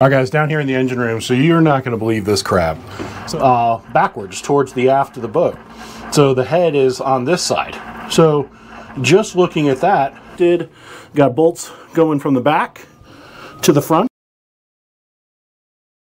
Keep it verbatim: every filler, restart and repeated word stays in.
All right, guys, down here in the engine room, so you're not going to believe this crap. Uh, backwards towards the aft of the boat. So the head is on this side. So just looking at that, did got bolts going from the back to the front.